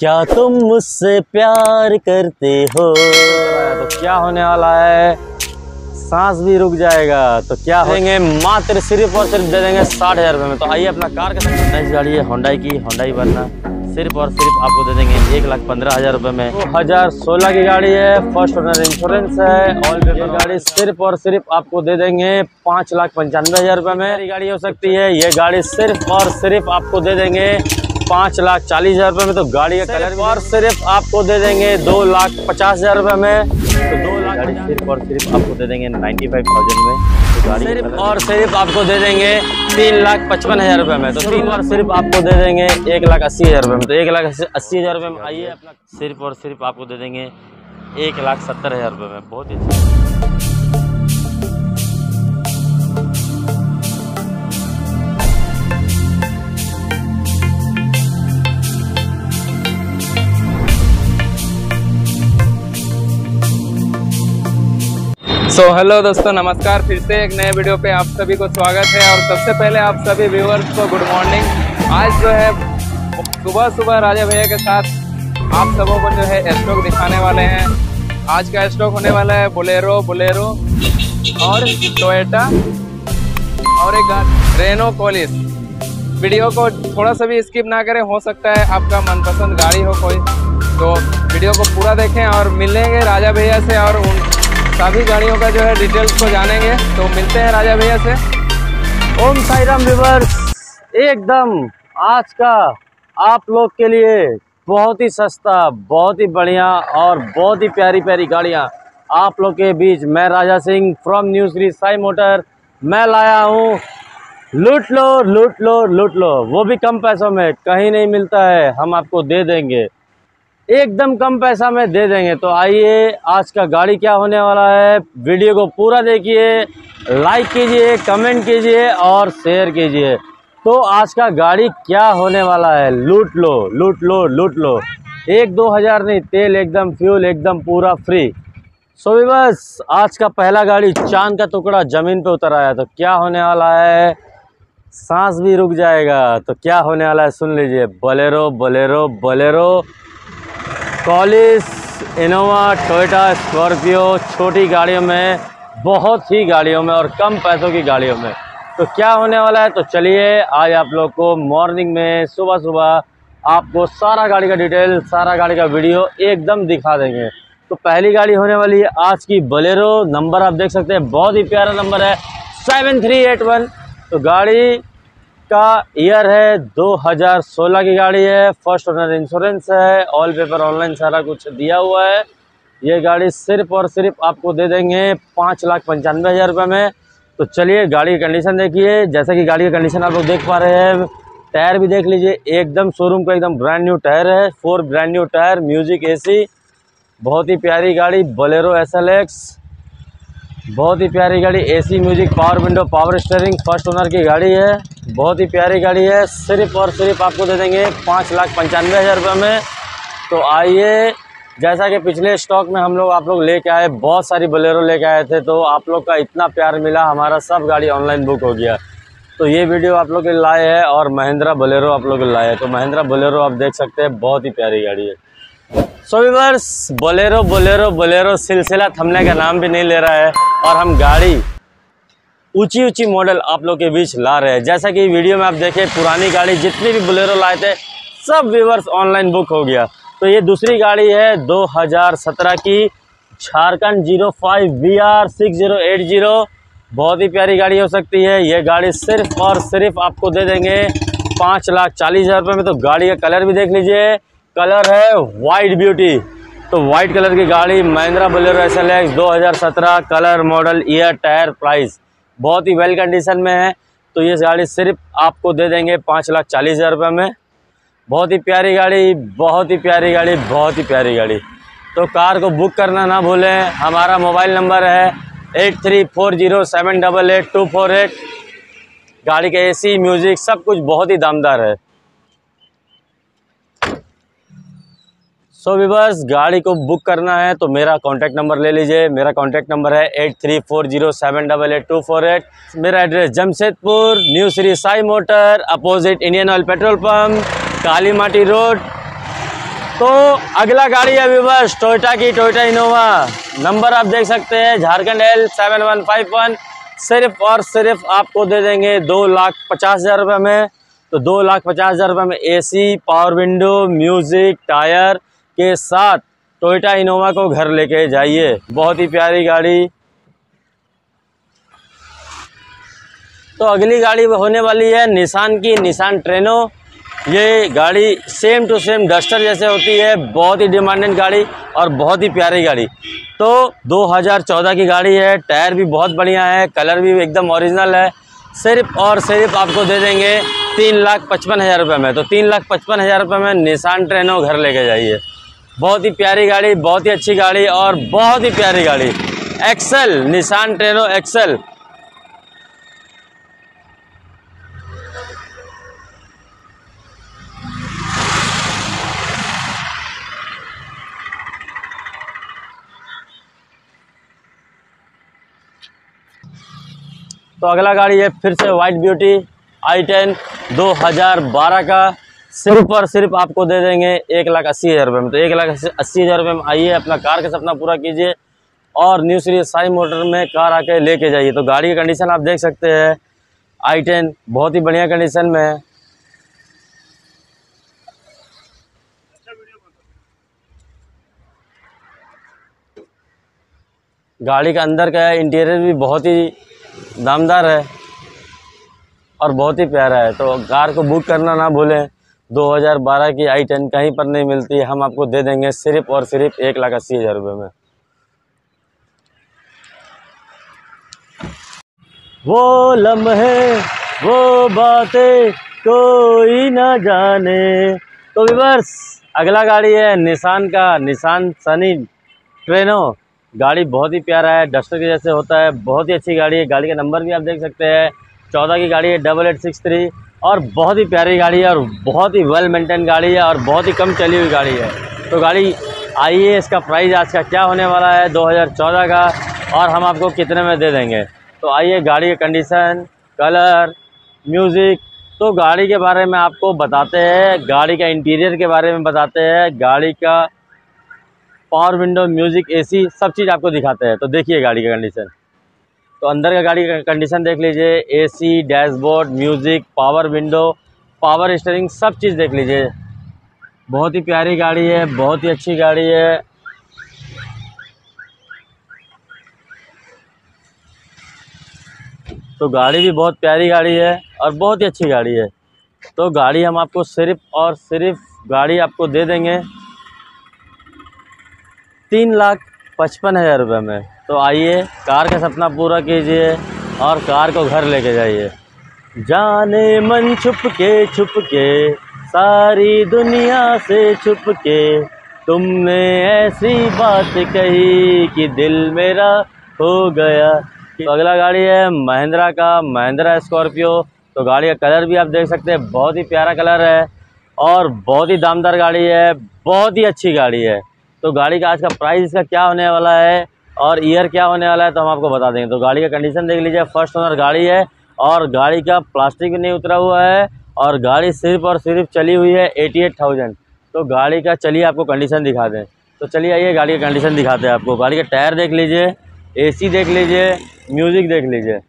क्या तुम मुझसे प्यार करते हो। तो क्या होने वाला है, सांस भी रुक जाएगा। तो क्या होंगे मात्र सिर्फ और सिर्फ दे देंगे 60,000 रुपये में। तो आइए अपना कार का नेक्स्ट गाड़ी है होंडाई की, होंडाई वरना सिर्फ और सिर्फ आपको दे देंगे 1,15,000 रुपये में। 2016 की गाड़ी है, फर्स्ट ओनर इंश्योरेंस है। और ये गाड़ी सिर्फ और सिर्फ आपको दे देंगे 5,95,000 रुपये में। ये गाड़ी हो सकती है, ये गाड़ी सिर्फ और सिर्फ आपको दे देंगे 5,40,000 रुपये में। तो गाड़ी का कलर और सिर्फ आपको दे देंगे 2,50,000 रुपये में। तो 2 लाख सिर्फ और सिर्फ आपको दे देंगे 95,000 में। तो गाड़ी सिर्फ और सिर्फ आपको दे देंगे 3,55,000 रुपये में। तो सिर्फ और सिर्फ आपको दे देंगे 1,80,000 रुपये में। तो 1,80,000 रुपये में आइए अपना सिर्फ और सिर्फ आपको दे देंगे 1,70,000 रुपये में। बहुत ही तो हेलो दोस्तों, नमस्कार। फिर से एक नए वीडियो पे आप सभी को स्वागत है। और सबसे पहले आप सभी व्यूअर्स को गुड मॉर्निंग। आज जो है सुबह सुबह राजा भैया के साथ आप सबों को जो है स्टॉक दिखाने वाले हैं। आज का स्टॉक होने वाला है बोलेरो और टोयोटा और एक रेनो कोलिस। वीडियो को थोड़ा सा भी स्किप ना करें, हो सकता है आपका मनपसंद गाड़ी हो कोई। तो वीडियो को पूरा देखें और मिलेंगे राजा भैया से और सभी गाड़ियों का जो है डिटेल्स को जानेंगे। तो मिलते हैं राजा भैया से। ओम साई राम व्यूअर्स, एकदम आज का आप लोग के लिए बहुत ही सस्ता, बहुत ही बढ़िया और बहुत ही प्यारी प्यारी गाड़ियां आप लोग के बीच मैं Raja Singh from new Shri Sai motor मैं लाया हूं। लूट लो लूट लो लूट लो, वो भी कम पैसों में, कहीं नहीं मिलता है, हम आपको दे देंगे एकदम कम पैसा में दे देंगे। तो आइए आज का गाड़ी क्या होने वाला है, वीडियो को पूरा देखिए, लाइक कीजिए, कमेंट कीजिए और शेयर कीजिए। तो आज का गाड़ी क्या होने वाला है, लूट लो लूट लो लूट लो। 1-2 हज़ार नहीं, तेल एकदम, फ्यूल एकदम पूरा फ्री। सो बस आज का पहला गाड़ी चांद का टुकड़ा ज़मीन पे उतर आया। तो क्या होने वाला है, सांस भी रुक जाएगा। तो क्या होने वाला है सुन लीजिए। Bolero Qualis, Innova, Toyota, Scorpio, छोटी गाड़ियों में, बहुत ही गाड़ियों में और कम पैसों की गाड़ियों में। तो क्या होने वाला है, तो चलिए आज आप लोग को मॉर्निंग में सुबह सुबह आपको सारा गाड़ी का डिटेल, सारा गाड़ी का वीडियो एकदम दिखा देंगे। तो पहली गाड़ी होने वाली है आज की बोलेरो। नंबर आप देख सकते हैं, बहुत ही प्यारा नंबर है 7381। तो गाड़ी का ईयर है 2016 की गाड़ी है, फर्स्ट ओनर इंश्योरेंस है, ऑल पेपर ऑनलाइन सारा कुछ दिया हुआ है। ये गाड़ी सिर्फ और सिर्फ आपको दे देंगे 5,95,000 रुपये में। तो चलिए गाड़ी की कंडीशन देखिए। जैसा कि गाड़ी की कंडीशन आप लोग देख पा रहे हैं, टायर भी देख लीजिए, एकदम शोरूम का एकदम ब्रांड न्यू टायर है, 4 brand new tyre, music AC. बहुत ही प्यारी गाड़ी बोलेरो SLX, बहुत ही प्यारी गाड़ी, AC, music, power window, power steering, first owner की गाड़ी है, बहुत ही प्यारी गाड़ी है। सिर्फ और सिर्फ आपको दे देंगे 5,95,000 रुपये में। तो आइए, जैसा कि पिछले स्टॉक में हम लोग आप लोग लेके आए, बहुत सारी बोलेरो लेके आए थे, तो आप लोग का इतना प्यार मिला, हमारा सब गाड़ी ऑनलाइन बुक हो गया। तो ये वीडियो आप लोग के लाए है और महिंद्रा बोलेरो आप लोग लाए है। तो महिंद्रा बोलेरो आप देख सकते हैं, बहुत ही प्यारी गाड़ी है। So viewers, Bolero Bolero Bolero सिलसिला थमने का नाम भी नहीं ले रहा है और हम गाड़ी ऊंची ऊंची मॉडल आप लोग के बीच ला रहे हैं। जैसा कि वीडियो में आप देखें, पुरानी गाड़ी जितनी भी बोलेरो लाए थे सब व्यूअर्स ऑनलाइन बुक हो गया। तो ये दूसरी गाड़ी है 2017 की झारखंड 05 BR 6080। बहुत ही प्यारी गाड़ी हो सकती है। ये गाड़ी सिर्फ और सिर्फ आपको दे देंगे 5,40,000 रुपये में। तो गाड़ी का कलर भी देख लीजिए, कलर है वाइट ब्यूटी। तो वाइट कलर की गाड़ी Mahindra Bolero SLX 2017, colour, model, year, tyre, price बहुत ही वेल कंडीशन में है। तो ये गाड़ी सिर्फ आपको दे देंगे 5,40,000 रुपये में। बहुत ही प्यारी गाड़ी, बहुत ही प्यारी गाड़ी, बहुत ही प्यारी गाड़ी। तो कार को बुक करना ना भूलें। हमारा मोबाइल नंबर है 8340788248। गाड़ी का AC, म्यूज़िक सब कुछ बहुत ही दामदार है। सो व्यूअर्स, गाड़ी को बुक करना है तो मेरा कॉन्टैक्ट नंबर ले लीजिए। मेरा कॉन्टैक्ट नंबर है 8340788248। मेरा address Jamshedpur, new Shri Sai motor, opposite Indian oil petrol pump, Kali Mati road, तो अगला गाड़ी है व्यूअर्स टोयोटा की टोयोटा इनोवा। नंबर आप देख सकते हैं झारखंड L7151। सिर्फ और सिर्फ आपको दे देंगे 2,50,000 रुपये में। तो 2,50,000 रुपये में AC, power window, music, tyre के साथ टोयोटा इनोवा को घर लेके जाइए। बहुत ही प्यारी गाड़ी। तो अगली गाड़ी होने वाली है निसान की निसान ट्रेनो। ये गाड़ी सेम टू सेम डस्टर जैसे होती है। बहुत ही डिमांडेंट गाड़ी और बहुत ही प्यारी गाड़ी। तो 2014 की गाड़ी है। टायर भी बहुत बढ़िया है, कलर भी एकदम ओरिजिनल है। सिर्फ और सिर्फ आपको दे देंगे 3,55,000 रुपये में। तो 3,55,000 रुपये में निसान ट्रेनो घर लेके जाइए। बहुत ही प्यारी गाड़ी, बहुत ही अच्छी गाड़ी और बहुत ही प्यारी गाड़ी। XL Nissan Terrano XL. तो अगला गाड़ी है फिर से वाइट ब्यूटी i10 2012 का। सिर्फ और सिर्फ आपको दे देंगे 1,80,000 रुपये में। तो 1,80,000 रुपये में आइए, अपना कार का सपना पूरा कीजिए और न्यू श्री साई मोटर में कार आके लेके जाइए। तो गाड़ी की कंडीशन आप देख सकते हैं, i10 बहुत ही बढ़िया कंडीशन में है। गाड़ी का अंदर का इंटीरियर भी बहुत ही दामदार है और बहुत ही प्यारा है। तो कार को बुक करना ना भूलें। 2012 की i10 कहीं पर नहीं मिलती है। हम आपको दे देंगे सिर्फ और सिर्फ 1,80,000 रुपये में। वो लम्हे वो बातें कोई ना जाने। तो व्यूअर्स अगला गाड़ी है निसान का निसान सनी ट्रेनो। गाड़ी बहुत ही प्यारा है, डस्टर के जैसे होता है। बहुत ही अच्छी गाड़ी है। गाड़ी का नंबर भी आप देख सकते हैं, 14 की गाड़ी है, 8863। और बहुत ही प्यारी गाड़ी है और बहुत ही वेल मेंटेन गाड़ी है और बहुत ही कम चली हुई गाड़ी है। तो गाड़ी आइए, इसका प्राइस आज का क्या होने वाला है 2014 का और हम आपको कितने में दे देंगे। तो आइए, गाड़ी की कंडीशन, कलर, म्यूज़िक, तो गाड़ी के बारे में आपको बताते हैं। गाड़ी का इंटीरियर के बारे में बताते हैं, गाड़ी का पावर विंडो, म्यूजिक, एसी, सब चीज़ आपको दिखाते हैं। तो देखिए गाड़ी का कंडीशन। तो अंदर का गाड़ी का कंडीशन देख लीजिए, AC, dashboard, music, power window, power steering, सब चीज़ देख लीजिए। बहुत ही प्यारी गाड़ी है, बहुत ही अच्छी गाड़ी है। तो गाड़ी भी बहुत प्यारी गाड़ी है और बहुत ही अच्छी गाड़ी है। तो गाड़ी हम आपको सिर्फ और सिर्फ गाड़ी आपको दे देंगे 3,55,000 रुपये में। तो आइए, कार का सपना पूरा कीजिए और कार को घर लेके जाइए। जाने मन छुप के सारी दुनिया से छुप के, तुमने ऐसी बात कही कि दिल मेरा हो गया। तो अगला गाड़ी है महिंद्रा का महिंद्रा स्कॉर्पियो। तो गाड़ी का कलर भी आप देख सकते हैं, बहुत ही प्यारा कलर है और बहुत ही दामदार गाड़ी है, बहुत ही अच्छी गाड़ी है। तो गाड़ी का आज का प्राइस इसका क्या होने वाला है और ईयर क्या होने वाला है तो हम आपको बता देंगे। तो गाड़ी का कंडीशन देख लीजिए, फर्स्ट ओनर गाड़ी है और गाड़ी का प्लास्टिक भी नहीं उतरा हुआ है और गाड़ी सिर्फ और सिर्फ चली हुई है 88,000। तो गाड़ी का चलिए आपको कंडीशन दिखा दें। तो चलिए आइए, गाड़ी का कंडीशन दिखाते हैं आपको। गाड़ी का टायर देख लीजिए, एसी देख लीजिए, म्यूज़िक देख लीजिए।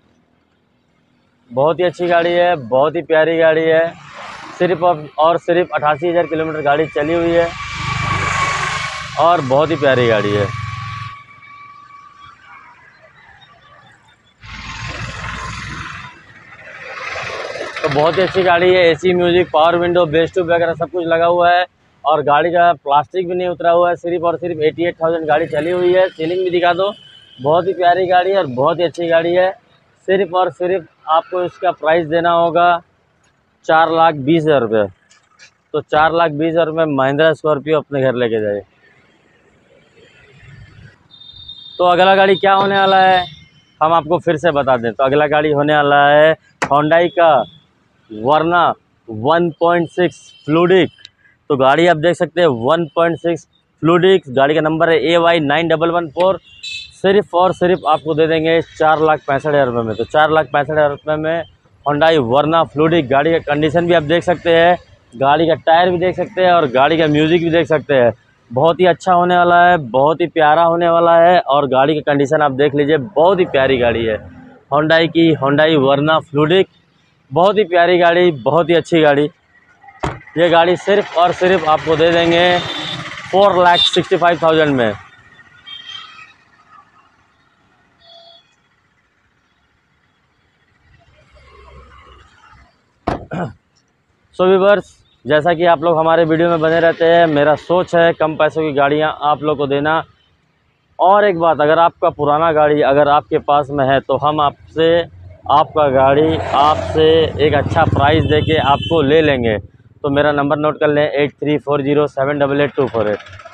बहुत ही अच्छी गाड़ी है, बहुत ही प्यारी गाड़ी है। सिर्फ और सिर्फ 88,000 किलोमीटर गाड़ी चली हुई है और बहुत ही प्यारी गाड़ी है। तो बहुत ही अच्छी गाड़ी है, AC, music, power window, bass tube वगैरह सब कुछ लगा हुआ है और गाड़ी का प्लास्टिक भी नहीं उतरा हुआ है। सिर्फ और सिर्फ 88,000 गाड़ी चली हुई है। सीलिंग भी दिखा दो। बहुत ही प्यारी गाड़ी है और बहुत ही अच्छी गाड़ी है। सिर्फ और सिर्फ आपको इसका प्राइस देना होगा 4,20,000 रुपये। तो 4,20,000 रुपये महिंद्रा स्कॉर्पियो अपने घर लेके जाइए। तो अगला गाड़ी क्या होने वाला है हम आपको फिर से बता दें। तो अगला गाड़ी होने वाला है होंडाई का वरना 1.6 फ्लूडिक। तो गाड़ी आप देख सकते हैं 1.6 फ्लूडिक। गाड़ी का नंबर है AY9114। सिर्फ और सिर्फ आपको दे देंगे 4,65,000 रुपये में। तो 4,65,000 रुपये में होंडाई वरना फ्लूडिक। गाड़ी का कंडीशन भी आप देख सकते हैं, गाड़ी का टायर भी देख सकते हैं और गाड़ी का म्यूज़िक भी देख सकते हैं। बहुत ही अच्छा होने वाला है, बहुत ही प्यारा होने वाला है। और गाड़ी की कंडीशन आप देख लीजिए, बहुत ही प्यारी गाड़ी है। होंडाई की होंडाई वर्ना फ्लूडिक, बहुत ही प्यारी गाड़ी, बहुत ही अच्छी गाड़ी। ये गाड़ी सिर्फ़ और सिर्फ आपको दे देंगे 4,65,000 में। सो व्यूअर्स, जैसा कि आप लोग हमारे वीडियो में बने रहते हैं, मेरा सोच है कम पैसों की गाड़ियां आप लोग को देना। और एक बात, अगर आपका पुराना गाड़ी अगर आपके पास में है तो हम आपसे आपका गाड़ी आपसे एक अच्छा प्राइस देके आपको ले लेंगे। तो मेरा नंबर नोट कर लें 8340788824।